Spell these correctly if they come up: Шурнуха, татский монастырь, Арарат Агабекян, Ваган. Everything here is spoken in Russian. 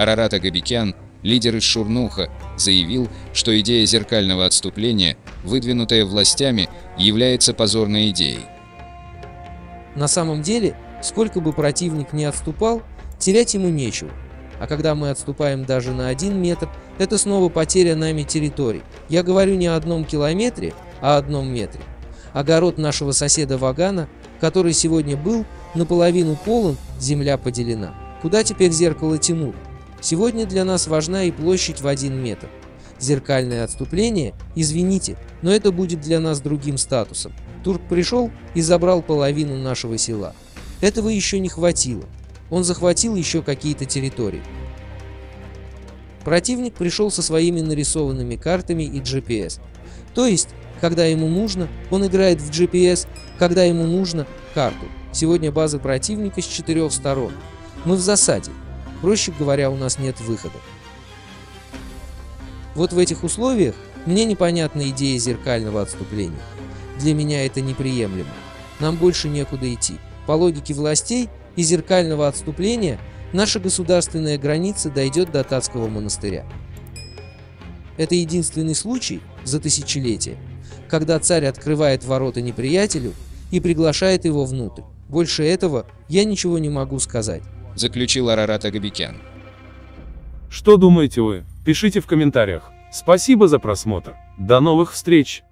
Арарат Агабекян, лидер из Шурнуха, заявил, что идея зеркального отступления, выдвинутая властями, является позорной идеей. На самом деле, сколько бы противник ни отступал, терять ему нечего. А когда мы отступаем даже на 1 метр, это снова потеря нами территорий. Я говорю не о 1 километре, а о 1 метре. Огород нашего соседа Вагана, который сегодня был наполовину полон, земля поделена. Куда теперь зеркало Тимура? Сегодня для нас важна и площадь в 1 метр. Зеркальное отступление, извините, но это будет для нас другим статусом. Турк пришел и забрал половину нашего села. Этого еще не хватило. Он захватил еще какие-то территории. Противник пришел со своими нарисованными картами и GPS. То есть, когда ему нужно, он играет в GPS, когда ему нужно – карту. Сегодня база противника с 4 сторон. Мы в засаде. Проще говоря, у нас нет выхода. Вот в этих условиях мне непонятна идея зеркального отступления. Для меня это неприемлемо. Нам больше некуда идти. По логике властей и зеркального отступления наша государственная граница дойдет до Татского монастыря. Это единственный случай за тысячелетие, когда царь открывает ворота неприятелю и приглашает его внутрь. Больше этого я ничего не могу сказать. Заключил Арарат Агабекян. Что думаете вы? Пишите в комментариях. Спасибо за просмотр. До новых встреч!